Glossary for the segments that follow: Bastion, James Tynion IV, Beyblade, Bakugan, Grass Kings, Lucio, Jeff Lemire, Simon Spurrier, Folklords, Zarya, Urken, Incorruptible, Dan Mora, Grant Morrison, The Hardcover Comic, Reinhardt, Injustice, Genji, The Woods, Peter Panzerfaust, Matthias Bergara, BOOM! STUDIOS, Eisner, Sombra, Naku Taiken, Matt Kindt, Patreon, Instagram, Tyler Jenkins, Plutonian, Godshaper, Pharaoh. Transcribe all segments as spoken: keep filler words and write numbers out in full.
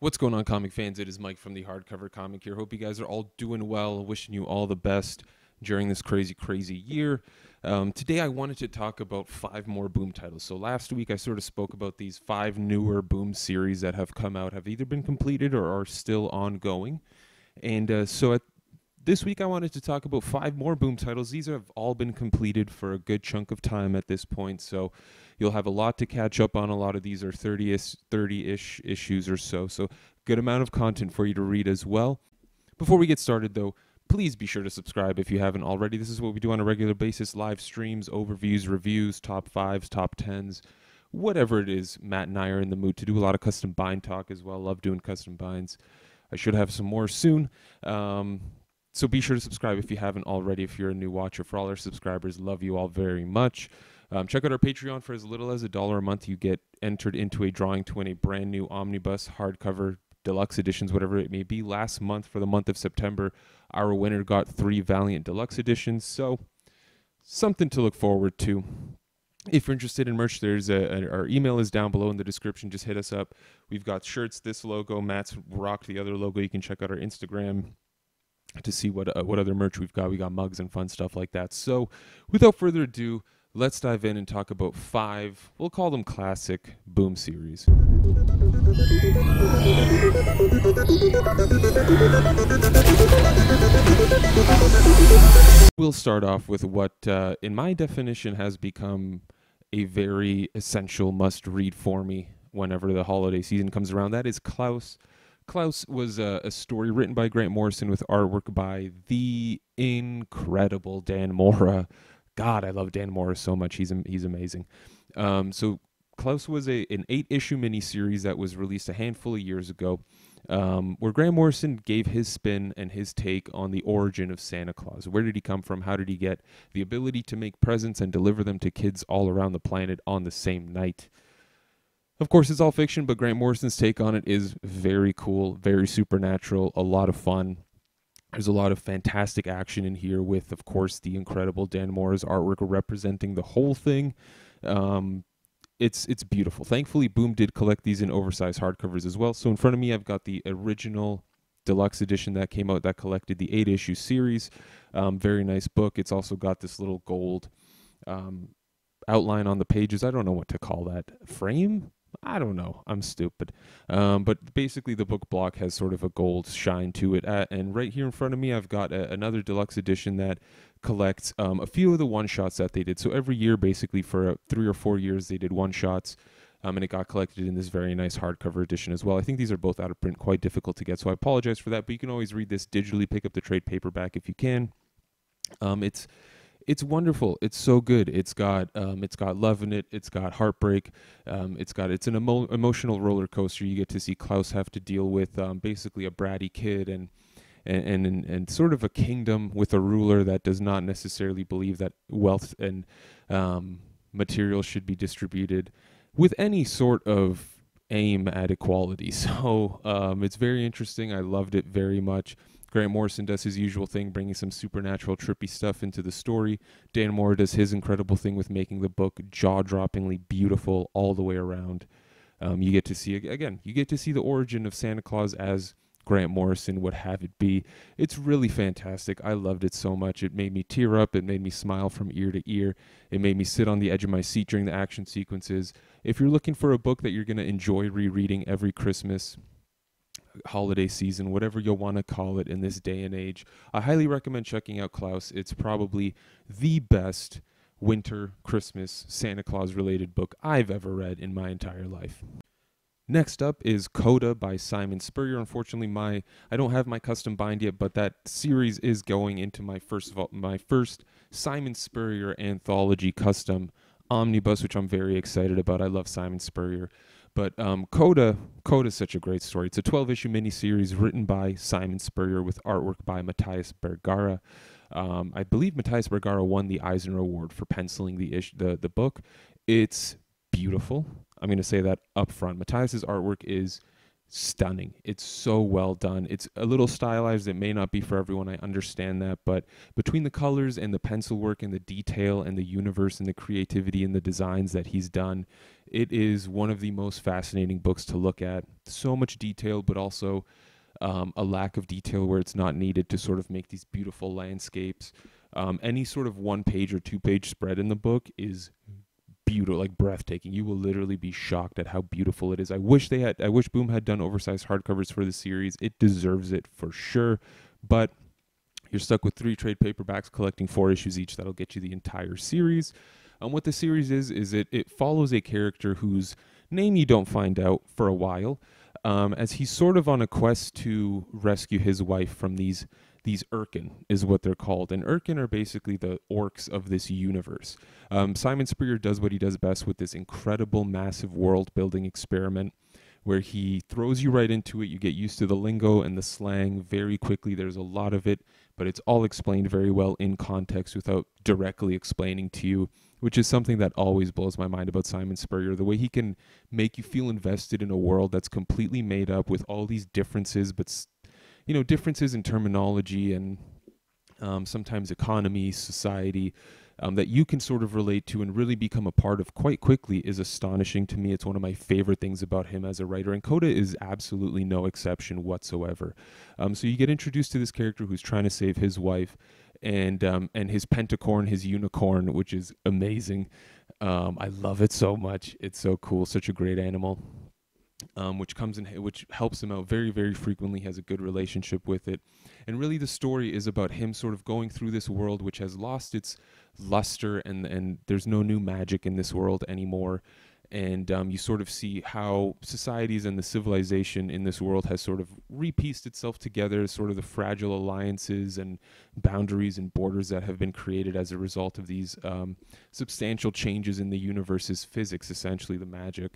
What's going on, comic fans? It is Mike from The Hardcover Comic here. Hope you guys are all doing well. Wishing you all the best during this crazy, crazy year. Um, today I wanted to talk about five more Boom titles. So last week I sort of spoke about these five newer Boom series that have come out, have either been completed or are still ongoing. And uh, so at, this week I wanted to talk about five more Boom titles. These have all been completed for a good chunk of time at this point, so you'll have a lot to catch up on. A lot of these are thirty-ish issues or so, so good amount of content for you to read as well. Before we get started, though, please be sure to subscribe if you haven't already. This is what we do on a regular basis: live streams, overviews, reviews, top fives, top tens, whatever it is Matt and I are in the mood to do. A lot of custom bind talk as well. Love doing custom binds. I should have some more soon. Um, so be sure to subscribe if you haven't already, if you're a new watcher. For all our subscribers, love you all very much. Um, check out our Patreon. For as little as a dollar a month, you get entered into a drawing to win a brand new omnibus, hardcover, deluxe editions, whatever it may be. Last month, for the month of September, our winner got three Valiant deluxe editions, so something to look forward to. If you're interested in merch, there's a, a, our email is down below in the description. Just hit us up. We've got shirts, this logo, Matt's rocked the other logo. You can check out our Instagram to see what uh, what other merch we've got. We got mugs and fun stuff like that. So without further ado, let's dive in and talk about five, we'll call them classic Boom series. We'll start off with what, uh, in my definition, has become a very essential must-read for me whenever the holiday season comes around. That is Klaus. Klaus was a, a story written by Grant Morrison with artwork by the incredible Dan Mora. God, I love Dan Mora so much. He's he's amazing. Um, so Klaus was a an eight-issue miniseries that was released a handful of years ago, um, where Grant Morrison gave his spin and his take on the origin of Santa Claus. Where did he come from? How did he get the ability to make presents and deliver them to kids all around the planet on the same night? Of course, it's all fiction, but Grant Morrison's take on it is very cool, very supernatural, a lot of fun. There's a lot of fantastic action in here with, of course, the incredible Dan Mora's artwork representing the whole thing. Um, it's it's beautiful. Thankfully, Boom did collect these in oversized hardcovers as well. So in front of me, I've got the original deluxe edition that came out that collected the eight-issue series. Um, very nice book. It's also got this little gold um, outline on the pages. I don't know what to call that. Frame? I don't know. I'm stupid. Um, but basically, the book block has sort of a gold shine to it. Uh, and right here in front of me, I've got a, another deluxe edition that collects um, a few of the one-shots that they did. So every year, basically, for uh, three or four years, they did one-shots. Um, and it got collected in this very nice hardcover edition as well. I think these are both out of print, quite difficult to get. So I apologize for that. But you can always read this digitally. Pick up the trade paperback if you can. Um, it's... It's wonderful. It's so good. It's got um, it's got love in it. It's got heartbreak. Um, it's got it's an emo emotional roller coaster. You get to see Klaus have to deal with um, basically a bratty kid and and, and and sort of a kingdom with a ruler that does not necessarily believe that wealth and um, materials should be distributed with any sort of aim at equality. So um, it's very interesting. I loved it very much. Grant Morrison does his usual thing, bringing some supernatural, trippy stuff into the story. Dan Mora does his incredible thing with making the book jaw-droppingly beautiful all the way around. Um, you get to see, again, you get to see the origin of Santa Claus as Grant Morrison would have it be. It's really fantastic. I loved it so much. It made me tear up. It made me smile from ear to ear. It made me sit on the edge of my seat during the action sequences. If you're looking for a book that you're going to enjoy rereading every Christmas, holiday season, whatever you'll want to call it in this day and age, I highly recommend checking out Klaus. It's probably the best winter, Christmas, Santa Claus related book I've ever read in my entire life. Next up is Coda by Simon Spurrier. Unfortunately, my I don't have my custom bind yet, but that series is going into my first of all, my first Simon Spurrier anthology custom omnibus, which I'm very excited about. I love Simon Spurrier. But um, Coda, Coda is such a great story. It's a twelve-issue miniseries written by Simon Spurrier with artwork by Matthias Bergara. Um, I believe Matthias Bergara won the Eisner Award for penciling the, ish, the, the book. It's beautiful. I'm going to say that up front. Matthias's artwork is stunning. It's so well done. It's a little stylized. It may not be for everyone. I understand that. But between the colors and the pencil work and the detail and the universe and the creativity and the designs that he's done, it is one of the most fascinating books to look at. So much detail, but also um, a lack of detail where it's not needed to sort of make these beautiful landscapes. Um, any sort of one page or two page spread in the book is beautiful, like breathtaking. You will literally be shocked at how beautiful it is. I wish they had, I wish Boom had done oversized hardcovers for the series. It deserves it for sure, but you're stuck with three trade paperbacks collecting four issues each. That'll get you the entire series. And what the series is, is it, it follows a character whose name you don't find out for a while, um, as he's sort of on a quest to rescue his wife from these These Urken is what they're called. And Urken are basically the orcs of this universe. Um, Simon Spurrier does what he does best with this incredible, massive world-building experiment where he throws you right into it. You get used to the lingo and the slang very quickly. There's a lot of it, but it's all explained very well in context without directly explaining to you, which is something that always blows my mind about Simon Spurrier. The way he can make you feel invested in a world that's completely made up with all these differences, but still, you know, differences in terminology and um, sometimes economy, society, um, that you can sort of relate to and really become a part of quite quickly is astonishing to me. It's one of my favorite things about him as a writer, and Coda is absolutely no exception whatsoever. Um, so you get introduced to this character who's trying to save his wife and, um, and his pentacorn, his unicorn, which is amazing. Um, I love it so much. It's so cool. Such a great animal. Um, which comes in, which helps him out very, very frequently, has a good relationship with it. And really the story is about him sort of going through this world which has lost its luster, and, and there's no new magic in this world anymore. And um, you sort of see how societies and the civilization in this world has sort of repieced itself together, sort of the fragile alliances and boundaries and borders that have been created as a result of these um, substantial changes in the universe's physics, essentially the magic,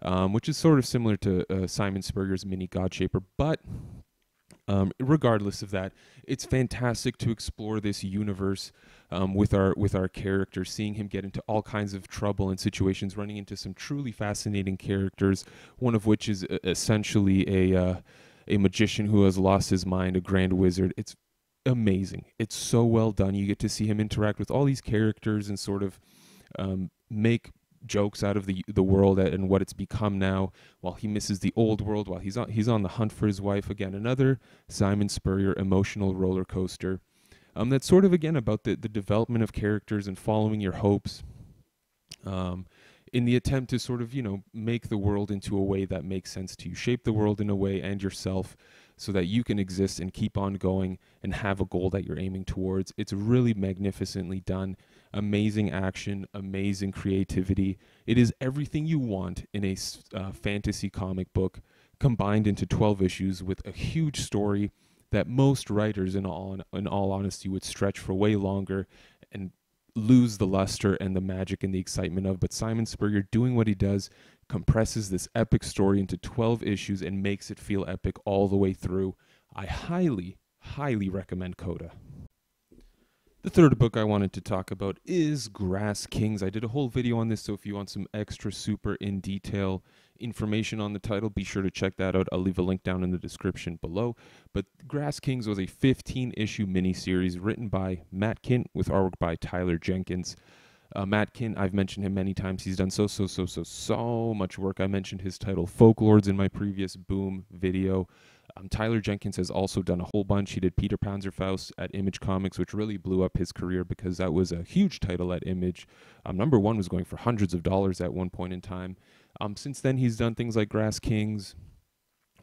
um, which is sort of similar to uh, Simon Spurrier's Mini Godshaper. But um, regardless of that, it's fantastic to explore this universe Um, with our with our character, seeing him get into all kinds of trouble and situations, running into some truly fascinating characters, one of which is uh, essentially a uh, a magician who has lost his mind, a grand wizard. It's amazing. It's so well done. You get to see him interact with all these characters and sort of um, make jokes out of the the world and what it's become now, while he misses the old world, while he's on, he's on the hunt for his wife. Again, another Simon Spurrier emotional roller coaster. Um, that's sort of, again, about the, the development of characters and following your hopes um, in the attempt to sort of, you know, make the world into a way that makes sense to you. Shape the world in a way and yourself so that you can exist and keep on going and have a goal that you're aiming towards. It's really magnificently done. Amazing action, amazing creativity. It is everything you want in a uh, fantasy comic book combined into twelve issues with a huge story that most writers, in all in all honesty, would stretch for way longer and lose the luster and the magic and the excitement of. But Simon Spurrier, doing what he does, compresses this epic story into twelve issues and makes it feel epic all the way through. I highly, highly recommend Coda. The third book I wanted to talk about is Grass Kings. I did a whole video on this, so if you want some extra super in detail information on the title, be sure to check that out. I'll leave a link down in the description below. But Grass Kings was a fifteen issue miniseries written by Matt Kindt with artwork by Tyler Jenkins. Uh, Matt Kindt, I've mentioned him many times. He's done so, so, so, so, so much work. I mentioned his title Folklords in my previous Boom video. Um, Tyler Jenkins has also done a whole bunch. He did Peter Panzerfaust at Image Comics, which really blew up his career because that was a huge title at Image. Um, number one was going for hundreds of dollars at one point in time. Um, since then, he's done things like Grass Kings.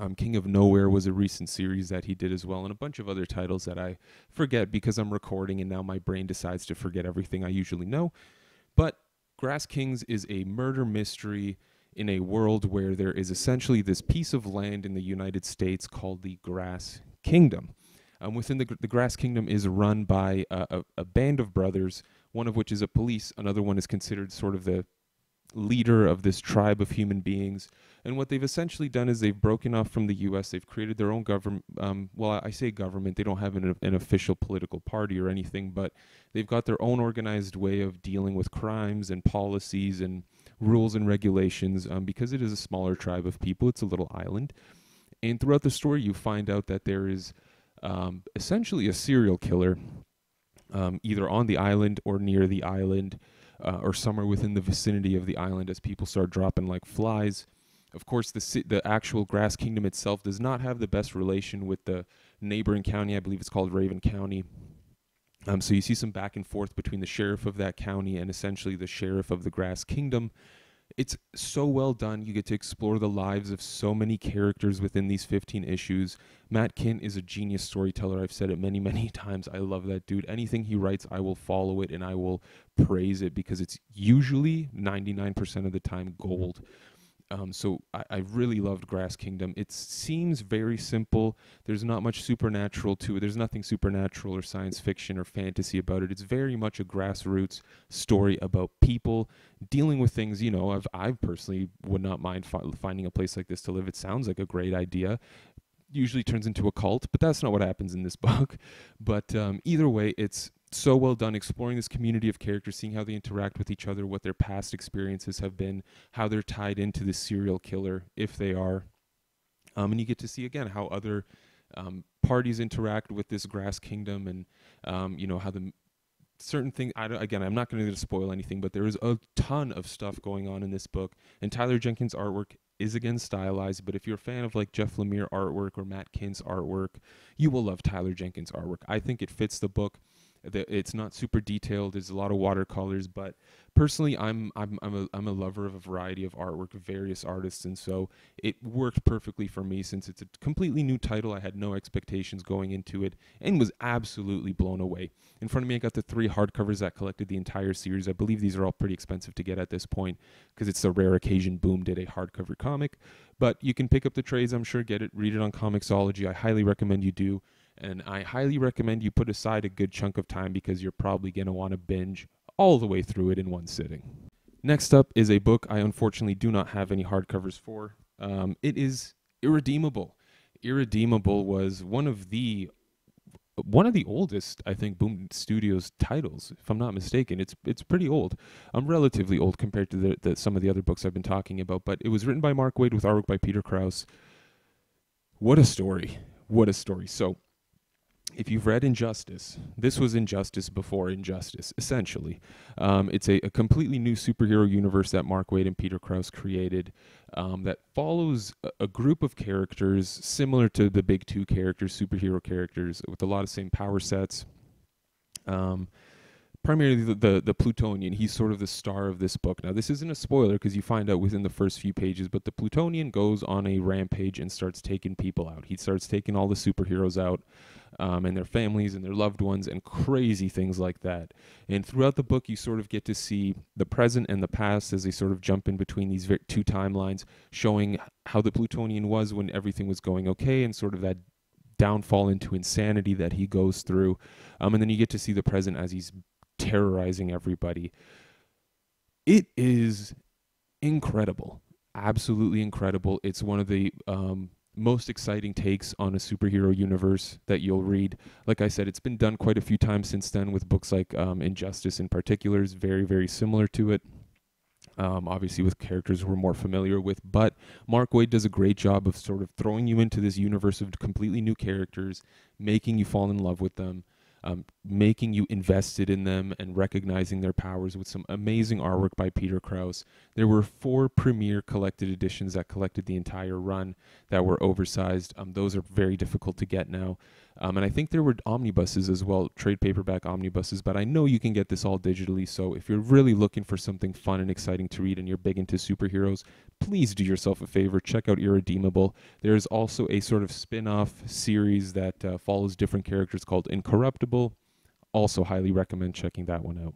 Um, King of Nowhere was a recent series that he did as well, and a bunch of other titles that I forget because I'm recording and now my brain decides to forget everything I usually know. But Grass Kings is a murder mystery in a world where there is essentially this piece of land in the United States called the Grass Kingdom. Um, within the, the Grass Kingdom is run by a, a, a band of brothers, one of which is a police, another one is considered sort of the leader of this tribe of human beings. And what they've essentially done is they've broken off from the U S They've created their own government. Um, well, I say government. They don't have an, an official political party or anything, but they've got their own organized way of dealing with crimes and policies and rules and regulations um, because it is a smaller tribe of people. It's a little island. And throughout the story, you find out that there is um, essentially a serial killer um, either on the island or near the island uh, or somewhere within the vicinity of the island as people start dropping like flies. Of course, the, the actual Grass Kingdom itself does not have the best relation with the neighboring county. I believe it's called Raven County. Um, so you see some back and forth between the sheriff of that county and essentially the sheriff of the Grass Kingdom. It's so well done. You get to explore the lives of so many characters within these fifteen issues. Matt Kindt is a genius storyteller. I've said it many, many times. I love that dude. Anything he writes, I will follow it and I will praise it because it's usually ninety-nine percent of the time gold. Um, so I, I really loved Grass Kingdom. It seems very simple. There's not much supernatural to it. There's nothing supernatural or science fiction or fantasy about it. It's very much a grassroots story about people dealing with things. You know, I've, I personally would not mind fi finding a place like this to live. It sounds like a great idea. Usually turns into a cult, but that's not what happens in this book. But um, either way, it's so well done, exploring this community of characters, seeing how they interact with each other, what their past experiences have been, how they're tied into the serial killer, if they are. Um, and you get to see, again, how other um, parties interact with this Grass Kingdom and, um, you know, how the certain things, I don't, again, I'm not going to spoil anything, but there is a ton of stuff going on in this book. And Tyler Jenkins' artwork is, again, stylized, but if you're a fan of like Jeff Lemire artwork or Matt Kind's artwork, you will love Tyler Jenkins' artwork. I think it fits the book. The, it's not super detailed. There's a lot of watercolors, but personally, I'm I'm I'm a I'm a lover of a variety of artwork, of various artists, and so it worked perfectly for me since it's a completely new title. I had no expectations going into it, and was absolutely blown away. In front of me, I got the three hardcovers that collected the entire series. I believe these are all pretty expensive to get at this point because it's a rare occasion Boom did a hardcover comic, but you can pick up the trades. I'm sure get it, read it on Comixology. I highly recommend you do. And I highly recommend you put aside a good chunk of time because you're probably going to want to binge all the way through it in one sitting. Next up is a book I unfortunately do not have any hardcovers for. Um, it is Irredeemable. Irredeemable was one of the one of the oldest, I think, Boom! Studios titles, if I'm not mistaken. It's it's pretty old. I'm um, relatively old compared to the, the, some of the other books I've been talking about. But it was written by Mark Waid with artwork by Peter Krause. What a story! What a story! So, if you've read Injustice, this was Injustice before Injustice, essentially. Um, it's a, a completely new superhero universe that Mark Waid and Peter Krause created um, that follows a, a group of characters similar to the big two characters, superhero characters, with a lot of same power sets. Um, primarily the, the, the Plutonian, he's sort of the star of this book. Now, this isn't a spoiler because you find out within the first few pages, but the Plutonian goes on a rampage and starts taking people out. He starts taking all the superheroes out. Um, and their families and their loved ones and crazy things like that. And throughout the book, you sort of get to see the present and the past as they sort of jump in between these very two timelines, showing how the Plutonian was when everything was going okay and sort of that downfall into insanity that he goes through. Um, and then you get to see the present as he's terrorizing everybody. It is incredible. Absolutely incredible. It's one of the... Um, most exciting takes on a superhero universe that you'll read. Like I said, it's been done quite a few times since then with books like um, Injustice in particular is very, very similar to it. Um, obviously with characters we're more familiar with, but Mark Waid does a great job of sort of throwing you into this universe of completely new characters, making you fall in love with them, um, making you invested in them and recognizing their powers with some amazing artwork by Peter Krause. There were four premiere collected editions that collected the entire run that were oversized. Um, those are very difficult to get now. Um, and I think there were omnibuses as well, trade paperback omnibuses, but I know you can get this all digitally. So if you're really looking for something fun and exciting to read and you're big into superheroes, please do yourself a favor. Check out Irredeemable. There's also a sort of spin-off series that uh, follows different characters called Incorruptible. Also highly recommend checking that one out.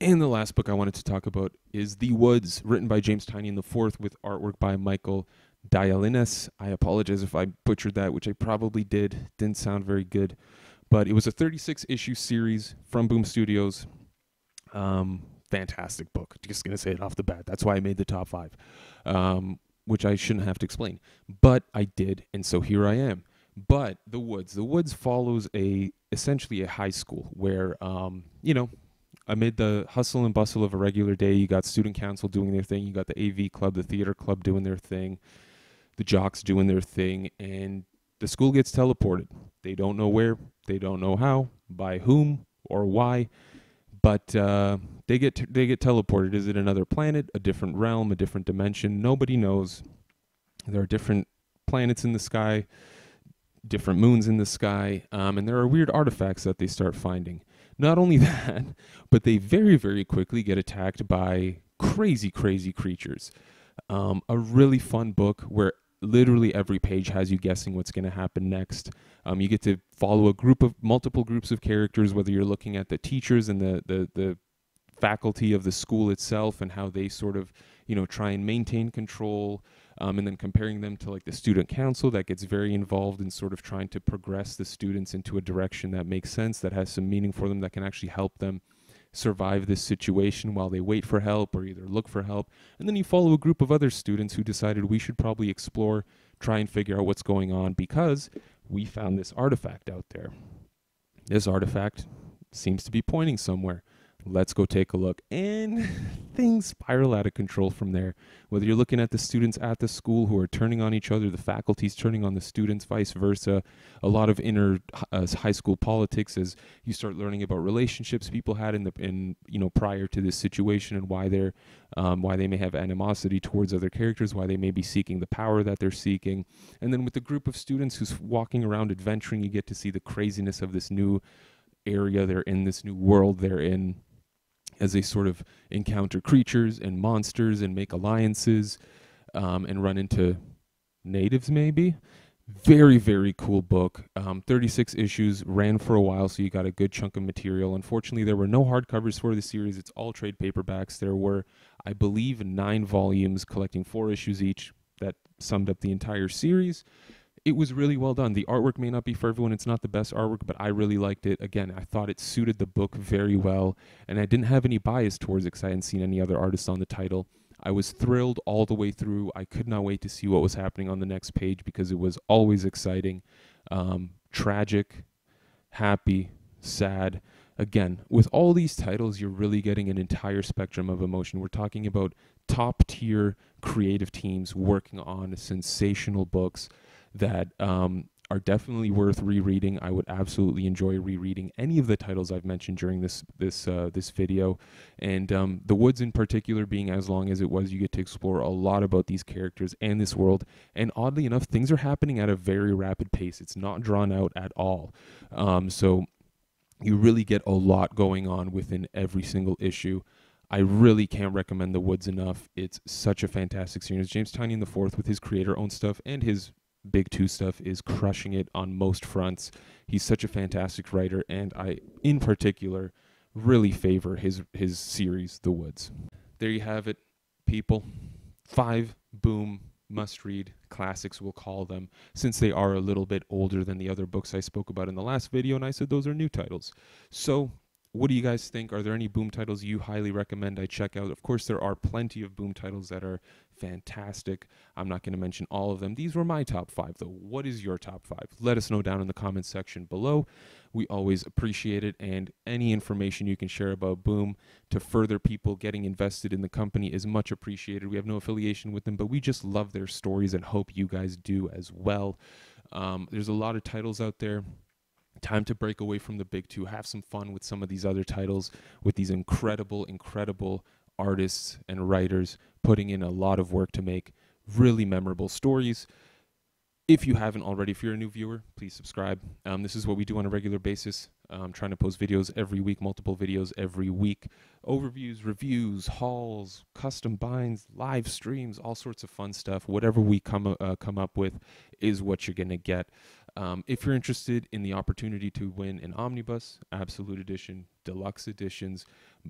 And the last book I wanted to talk about is The Woods, written by James Tynion the fourth with artwork by Michael Dialinas. I apologize if I butchered that, which I probably did. Didn't sound very good. But it was a thirty-six issue series from Boom! Studios. Um, fantastic book. Just going to say it off the bat. That's why I made the top five, um, which I shouldn't have to explain. But I did, and so here I am. But The Woods. The Woods follows a essentially a high school where, um, you know, amid the hustle and bustle of a regular day, you got student council doing their thing. You got the A V club, the theater club doing their thing. the jocks doing their thing, and the school gets teleported. They don't know where, they don't know how, by whom, or why, but uh, they get t they get teleported. Is it another planet, a different realm, a different dimension? Nobody knows. There are different planets in the sky, different moons in the sky, um, and there are weird artifacts that they start finding. Not only that, but they very, very quickly get attacked by crazy, crazy creatures. Um, a really fun book where literally every page has you guessing what's going to happen next. Um, you get to follow a group of multiple groups of characters, whether you're looking at the teachers and the, the, the faculty of the school itself and how they sort of, you know, try and maintain control, um, and then comparing them to like the student council that gets very involved in sort of trying to progress the students into a direction that makes sense, that has some meaning for them, that can actually help them survive this situation while they wait for help or either look for help. And then you follow a group of other students who decided we should probably explore, try and figure out what's going on because we found this artifact out there. This artifact seems to be pointing somewhere. Let's go take a look. And things spiral out of control from there. Whether you're looking at the students at the school who are turning on each other, the faculty's turning on the students, vice versa. A lot of inner uh, high school politics as you start learning about relationships people had in the in you know prior to this situation and why they're um, why they may have animosity towards other characters, why they may be seeking the power that they're seeking. And then with the group of students who's walking around adventuring, you get to see the craziness of this new area they're in, this new world they're in, as they sort of encounter creatures and monsters and make alliances um, and run into natives maybe. Very, very cool book. Um, thirty-six issues, ran for a while, so you got a good chunk of material. Unfortunately, there were no hardcovers for the series. It's all trade paperbacks. There were, I believe, nine volumes collecting four issues each that summed up the entire series. It was really well done. The artwork may not be for everyone. It's not the best artwork, but I really liked it. Again, I thought it suited the book very well, and I didn't have any bias towards it because I hadn't seen any other artists on the title. I was thrilled all the way through. I could not wait to see what was happening on the next page because it was always exciting, um, tragic, happy, sad. Again, with all these titles, you're really getting an entire spectrum of emotion. We're talking about top-tier creative teams working on sensational books that um, are definitely worth rereading. I would absolutely enjoy rereading any of the titles I've mentioned during this this uh, this video, and um, The Woods in particular being as long as it was, you get to explore a lot about these characters and this world, and oddly enough, things are happening at a very rapid pace. It's not drawn out at all, um, so you really get a lot going on within every single issue. I really can't recommend The Woods enough. It's such a fantastic series. James Tynion the fourth with his creator-owned stuff and his Big Two stuff is crushing it on most fronts. He's such a fantastic writer, and I, in particular, really favor his, his series, The Woods. There you have it, people. Five Boom must-read classics, we'll call them, since they are a little bit older than the other books I spoke about in the last video, and I said those are new titles. So what do you guys think? Are there any Boom titles you highly recommend I check out? Of course, there are plenty of Boom titles that are fantastic. I'm not going to mention all of them. These were my top five, though. What is your top five? Let us know down in the comments section below. We always appreciate it, and any information you can share about Boom to further people getting invested in the company is much appreciated. We have no affiliation with them, but we just love their stories and hope you guys do as well. Um, there's a lot of titles out there. Time to break away from the big two, have some fun with some of these other titles, with these incredible, incredible artists and writers putting in a lot of work to make really memorable stories. If you haven't already, if you're a new viewer, please subscribe. Um, this is what we do on a regular basis. I'm trying to post videos every week, multiple videos every week. Overviews, reviews, hauls, custom binds, live streams, all sorts of fun stuff. Whatever we come, uh, come up with is what you're going to get. Um, if you're interested in the opportunity to win an omnibus, absolute edition, deluxe editions,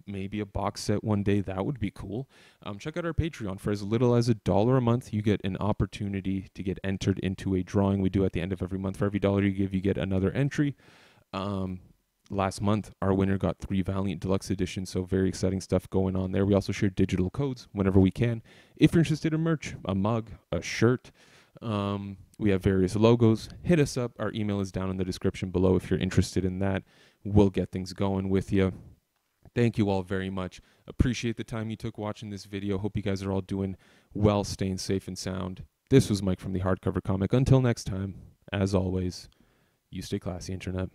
maybe a box set one day, that would be cool. Um, check out our Patreon. For as little as a dollar a month, you get an opportunity to get entered into a drawing we do at the end of every month. For every dollar you give, you get another entry. Um, last month, our winner got three Valiant deluxe editions, so very exciting stuff going on there. We also share digital codes whenever we can. If you're interested in merch, a mug, a shirt, um we have various logos. Hit us up. Our email is down in the description below if you're interested in that. We'll get things going with you. Thank you all very much. Appreciate the time you took watching this video. Hope you guys are all doing well, staying safe and sound. This was Mike from the Hardcover Comic. Until next time, as always, you stay classy, Internet.